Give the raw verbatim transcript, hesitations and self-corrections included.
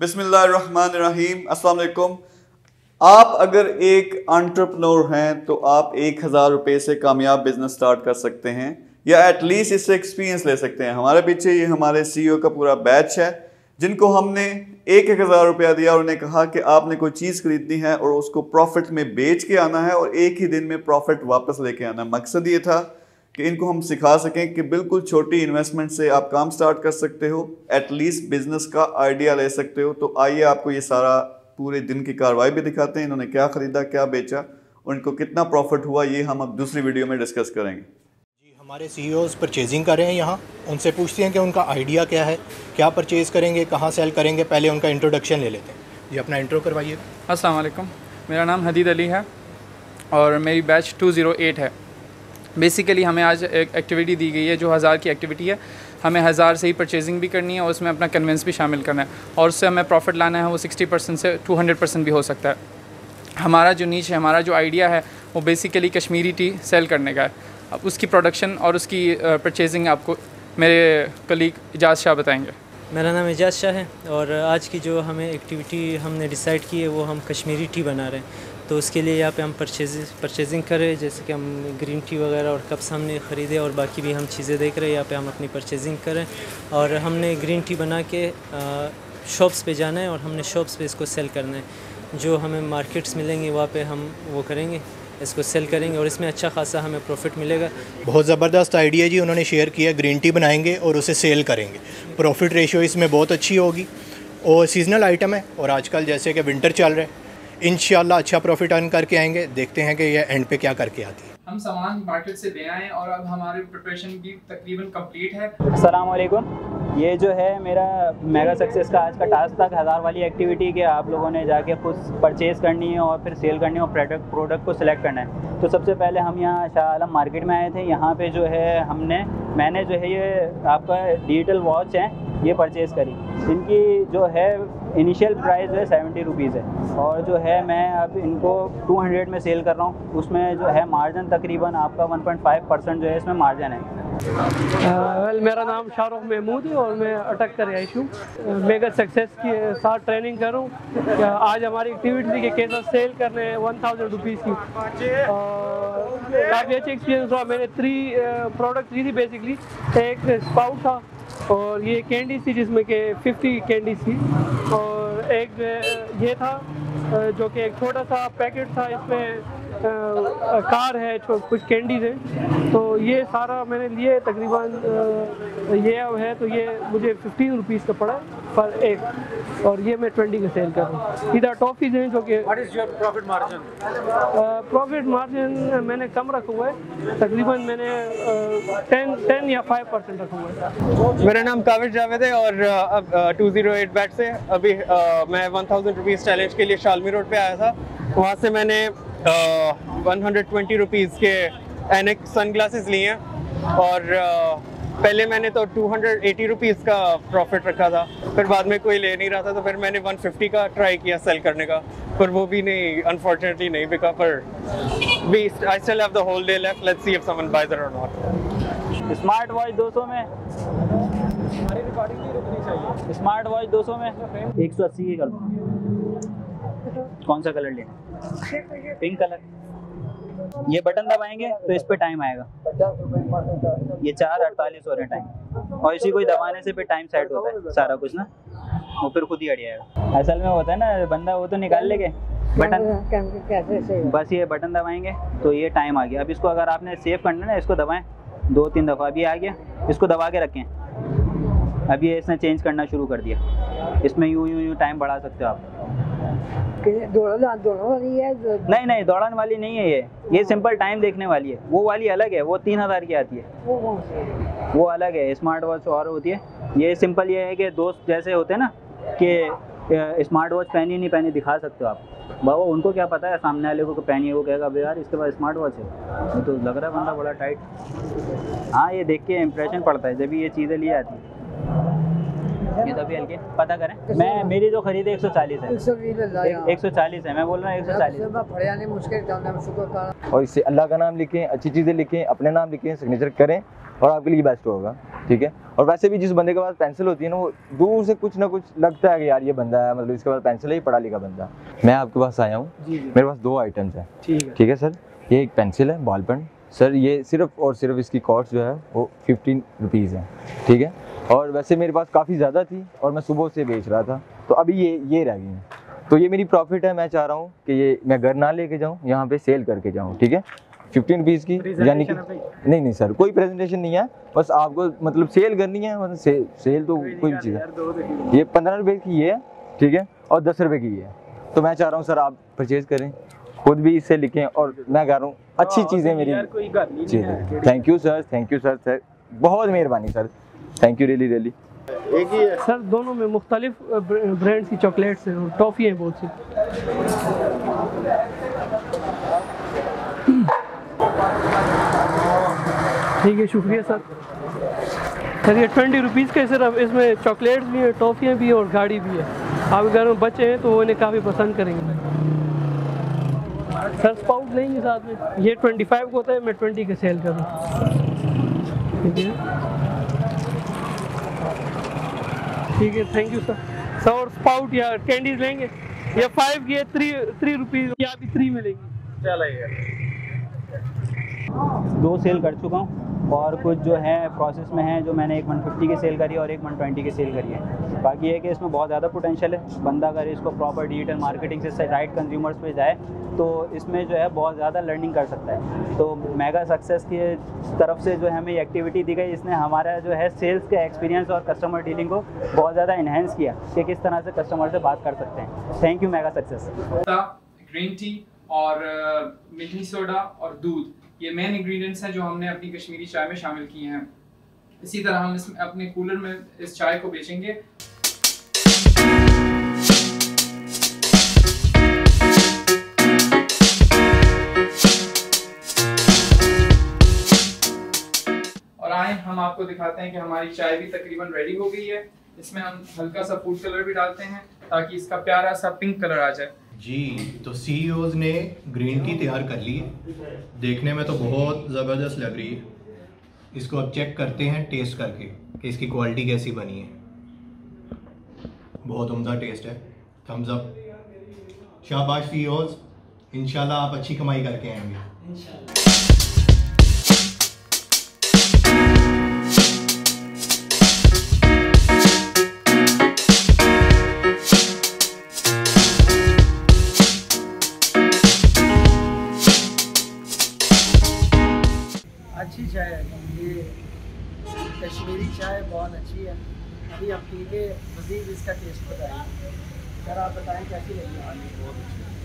बिस्मिल्लाहिर्रहमानिर्रहीम, अस्सलाम वालेकुम। आप अगर एक एंटरप्रेन्योर हैं तो आप एक हज़ार रुपये से कामयाब बिजनेस स्टार्ट कर सकते हैं या एटलीस्ट इससे एक्सपीरियंस ले सकते हैं। हमारे पीछे ये हमारे सीईओ का पूरा बैच है जिनको हमने एक एक हज़ार रुपया दिया और उन्हें कहा कि आपने कोई चीज़ खरीदनी है और उसको प्रॉफिट में बेच के आना है और एक ही दिन में प्रॉफिट वापस लेके आना। मकसद ये था कि इनको हम सिखा सकें कि बिल्कुल छोटी इन्वेस्टमेंट से आप काम स्टार्ट कर सकते हो, एटलीस्ट बिजनेस का आइडिया ले सकते हो। तो आइए आपको ये सारा पूरे दिन की कार्रवाई भी दिखाते हैं, इन्होंने क्या ख़रीदा, क्या बेचा, उनको कितना प्रॉफिट हुआ, ये हम अब दूसरी वीडियो में डिस्कस करेंगे। जी, हमारे सीईओज परचेजिंग कर रहे हैं, यहाँ उनसे पूछते हैं कि उनका आइडिया क्या है, क्या परचेज़ करेंगे, कहाँ सेल करेंगे। पहले उनका इंट्रोडक्शन ले लेते हैं। जी, अपना इंट्रो करवाइए। अस्सलाम वालेकुम, मेरा नाम हदीद अली है और मेरी बैच टू ज़ीरो एट है। बेसिकली हमें आज एक एक्टिविटी दी गई है जो हज़ार की एक्टिविटी है। हमें हज़ार से ही परचेजिंग भी करनी है और उसमें अपना कन्वेंस भी शामिल करना है और उससे हमें प्रॉफिट लाना है। वो सिक्सटी परसेंट से टू हंड्रेड परसेंट भी हो सकता है। हमारा जो नीच है, हमारा जो आइडिया है, वो बेसिकली कश्मीरी टी सेल करने का है। अब उसकी प्रोडक्शन और उसकी परचेजिंग आपको मेरे कलीग एजाज शाह बताएंगे। मेरा नाम एजाज शाह है और आज की जो हमें एक्टिविटी हमने डिसाइड की है वो हम कश्मीरी टी बना रहे हैं। तो उसके लिए यहाँ पे हम परचेजिंग परचेजिंग कर रहे हैं, जैसे कि हम ग्रीन टी वगैरह और कप्स हमने ख़रीदे और बाकी भी हम चीज़ें देख रहे हैं। यहाँ पे हम अपनी परचेजिंग कर रहे हैं और हमने ग्रीन टी बना के शॉप्स पे जाना है और हमने शॉप्स पे इसको सेल करना है। जो हमें मार्केट्स मिलेंगे वहाँ पे हम वो करेंगे, इसको सेल करेंगे और इसमें अच्छा खासा हमें प्रॉफिट मिलेगा। बहुत ज़बरदस्त आइडिया जी, उन्होंने शेयर किया। ग्रीन टी बनाएंगे और उसे सेल करेंगे। प्रॉफिट रेशियो इसमें बहुत अच्छी होगी और सीजनल आइटम है और आजकल जैसे कि विंटर चल रहा है, इंशाल्लाह अच्छा प्रॉफिट अर्न करके आएंगे। देखते हैं कि ये एंड पे क्या करके आती है। हम सामान मार्केट से ले आए और अब हमारी प्रिपरेशन की तकरीबन कंप्लीट है। अस्सलाम वालेकुम, ये जो है मेरा मेगा सक्सेस का आज का टास्क था हज़ार वाली एक्टिविटी के आप लोगों ने जाके खुद परचेज़ करनी है और फिर सेल करनी है और प्रोडक्ट प्रोडक्ट को सिलेक्ट करना है। तो सबसे पहले हम यहाँ शाह आलम मार्केट में आए थे। यहाँ पे जो है हमने मैंने जो है ये आपका डिजिटल वॉच है ये परचेज़ करी। इनकी जो है इनिशियल प्राइस है सेवेंटी रुपीज़ है और जो है मैं अब इनको टू हंड्रेड में सेल कर रहा हूँ। उसमें जो है मार्जिन तकरीबन आपका वन पॉइंट फाइव परसेंट जो है इसमें मार्जिन है। uh, मेरा नाम शाहरुख महमूद है और मैं अटक कर रही हूँ। मेगा सक्सेस के साथ ट्रेनिंग कर रहा हूँ। आज हमारी एक्टिविटी के कैसा सेल करने हैं वन थाउजेंड रुपीज़ की। काफ़ी अच्छा एक्सपीरियंस हुआ। मैंने थ्री प्रोडक्ट ली थी बेसिकली। एक स्पाउट था और ये कैंडी थी जिसमें के फिफ्टी कैंडी थी और एक ये था जो कि एक छोटा सा पैकेट था, इसमें कार है, कुछ कैंडीज है। तो ये सारा मैंने लिए तकरीबन ये अब है तो ये मुझे फिफ्टीन रुपीज़ का पड़ा पर एक और ये मैं ट्वेंटी का सेल कर रहा हूँ। इधर टॉफ़ीज़ हैं जो कि प्रॉफिट मार्जिन प्रॉफिट मार्जिन मैंने कम रखा हुआ है, तकरीबन मैंने टेन टेन या फाइव परसेंट रखा हुआ है। मेरा नाम काविर जावेद है और अब टू ज़ीरो एट बैच से अभी आ, मैं वन थाउजेंड रुपीज़ चैलेंज के लिए शालमी रोड पर आया था। वहाँ से मैंने वन हंड्रेड ट्वेंटी रुपीज़ के एनिक सन ग्लासेस लिए हैं और uh, पहले मैंने तो टू हंड्रेड एटी रुपीज़ का प्रॉफिट रखा था, फिर बाद में कोई ले नहीं रहा था तो फिर मैंने वन फिफ्टी का ट्राई किया सेल करने का, पर वो भी नहीं, अनफॉर्चुनेटली नहीं बिका। पर we I still have the whole day left, let's see if someone buys it और नॉट। स्मार्ट वॉच दो सौ में स्मार्ट वॉच दो सौ में एक सौ अस्सी की कर दो। कौन सा कलर लेना? Pink colour. ये बटन दबाएंगे तो इस पे टाइम आएगा, ये चार अड़तालीस हो रहे टाइम और इसी को दबाने से फिर टाइम सेट होता है सारा कुछ ना, वो फिर खुद ही अड़ जाएगा। असल में होता है ना, बंदा वो तो निकाल लेके बटन, बस ये बटन दबाएंगे तो ये टाइम आ गया। अब इसको अगर आपने सेव करना है ना, इसको दबाएं दो तीन दफ़ा, अभी आ गया, इसको दबा के रखें। अब ये इसने चेंज करना शुरू कर दिया, इसमें यूँ यूँ यूँ टाइम बढ़ा सकते हो आप। दौड़ान दोनों वाली है? नहीं नहीं, दौड़ान वाली नहीं है, ये ये सिंपल टाइम देखने वाली है। वो वाली अलग है, वो तीन हज़ार की आती है, वो वो अलग है। स्मार्ट वॉच और होती है, ये सिंपल ये है कि दोस्त जैसे होते हैं ना कि स्मार्ट वॉच पहनी नहीं पहनी दिखा सकते हो आप। बाबा उनको क्या पता है, सामने वाले को पहनी है, वो कहेगा अभी यार इसके पास स्मार्ट वॉच है तो लग रहा है बंदा बड़ा टाइट। हाँ, ये देख के इम्प्रेशन पड़ता है जब ये चीज़ें ली जाती है। ये दबी हल्के पता करें। मैं मेरी जो खरीद एक सौ चालीस है, एक सौ चालीस है, मैं बोल रहा हूँ एक सौ चालीस। और इससे अल्लाह का नाम लिखें, अच्छी चीज़ें लिखें, अपने नाम लिखें, सिग्नेचर करें और आपके लिए बेस्ट होगा। ठीक है। और वैसे भी जिस बंदे के पास पेंसिल होती है ना, वो दूर से कुछ ना कुछ लगता है कि यार ये बंदा है, मतलब इसके पास पेंसिल है, पढ़ा लिखा बंदा। मैं आपके पास आया हूँ, मेरे पास दो आइटम्स हैं। ठीक है सर, ये एक पेंसिल है बॉल पेन सर, ये सिर्फ और सिर्फ इसकी कॉस्ट जो है वो फिफ्टीन रुपीज़ है। ठीक है। और वैसे मेरे पास काफ़ी ज़्यादा थी और मैं सुबह से बेच रहा था, तो अभी ये ये रह गई है, तो ये मेरी प्रॉफिट है। मैं चाह रहा हूँ कि ये मैं घर ना लेके जाऊँ, यहाँ पे सेल करके जाऊँ। ठीक है। फिफ्टीन रुपीज़ की यानी कि नहीं नहीं सर, कोई प्रेजेंटेशन नहीं है, बस आपको मतलब सेल करनी है, मतलब से, सेल तो कोई भी चीज़ है। ये पंद्रह रुपये की ये है, ठीक है, और दस रुपये की ये है। तो मैं चाह रहा हूँ सर आप परचेज़ करें, खुद भी इससे लिखें, और मैं कह रहा हूँ अच्छी चीज़ें मेरी। Thank you sir, thank you sir, sir बहुत मेहरबानी sir, thank you really really. एक ही है सर, दोनों में मुख्तलिफ ब्रांड्स की चॉकलेट्स हैं और टॉफ़ी हैं बहुत सी। ठीक है, शुक्रिया सर। सर ये ट्वेंटी रुपीज़ के सिर्फ इसमें चॉकलेट्स भी हैं, टॉफ़ियाँ भी हैं और गाड़ी भी है। आपके घर में बच्चे हैं तो वो इन्हें काफ़ी पसंद करेंगे। सर स्पाउट लेंगे साथ में, ये ट्वेंटी फाइव का होता है, मैं ट्वेंटी के सेल कर दूँ। ठीक है, ठीक है, थैंक यू सर। सर और स्पाउट या कैंडीज लेंगे, या फाइव की थ्री थ्री रुपीज़ की आप थ्री में लेंगे। चलेगा। दो सेल कर चुका हूँ और कुछ जो है प्रोसेस में है, जो मैंने एक वन फिफ्टी की सेल करी है और एक वन ट्वेंटी की सेल करी है। बाकी है कि इसमें बहुत ज़्यादा पोटेंशियल है, बंदा अगर इसको प्रॉपर डिजिटल मार्केटिंग से राइट कंज्यूमर्स पे जाए तो इसमें जो है बहुत ज़्यादा लर्निंग कर सकता है। तो मेगा सक्सेस की तरफ से जो हमें एक्टिविटी दी गई, इसने हमारा जो है सेल्स का एक्सपीरियंस और कस्टमर डीलिंग को बहुत ज़्यादा इन्हेंस किया कि किस तरह से कस्टमर से बात कर सकते हैं। Thank you mega success. Green tea और मिल्की सोडा और दूध, ये मेन इंग्रेडिएंट्स हैं जो हमने अपनी कश्मीरी चाय में शामिल किए हैं। इसी तरह हम इसमें अपने कूलर में इस चाय को बेचेंगे। और आए हम आपको दिखाते हैं कि हमारी चाय भी तकरीबन रेडी हो गई है। इसमें हम हल्का सा फूड कलर भी डालते हैं ताकि इसका प्यारा सा पिंक कलर आ जाए। जी, तो सीईओज़ ने ग्रीन टी तैयार कर ली है, देखने में तो बहुत ज़बरदस्त लग रही है। इसको अब चेक करते हैं टेस्ट करके कि इसकी क्वालिटी कैसी बनी है। बहुत उम्दा टेस्ट है, थम्स अप, शाबाश सीईओज़, इंशाल्लाह आप अच्छी कमाई करके आएंगे। अच्छी चाय है ये, कश्मीरी चाय बहुत अच्छी है। अभी हम पी के मज़ीद इसका टेस्ट बताएँ। सर आप बताएँ कैसी लगी? बहुत अच्छी।